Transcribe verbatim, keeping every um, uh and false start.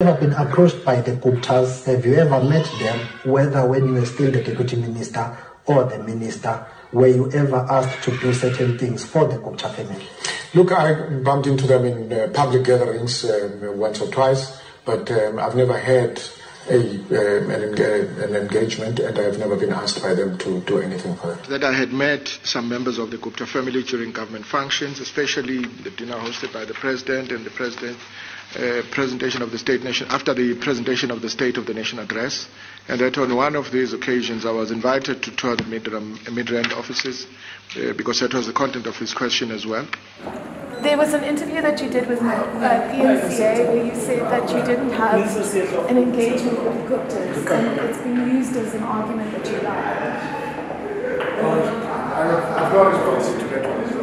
Have been approached by the Guptas? Have you ever met them, whether when you were still the deputy minister or the minister? Were you ever asked to do certain things for the Gupta family? Look, I bumped into them in uh, public gatherings um, once or twice, but um, I've never had a, um, an, enga an engagement, and I've never been asked by them to do anything for that. That I had met some members of the Gupta family during government functions, especially the dinner hosted by the president and the president. Uh, presentation of the state nation after the presentation of the State of the Nation address, and that on one of these occasions I was invited to tour the Midrand offices uh, because that was the content of his question as well. There was an interview that you did with my, uh, eNCA where you said that you didn't have an engagement with Guptas, and it's been used as an argument that you lied. I've got a response to that one.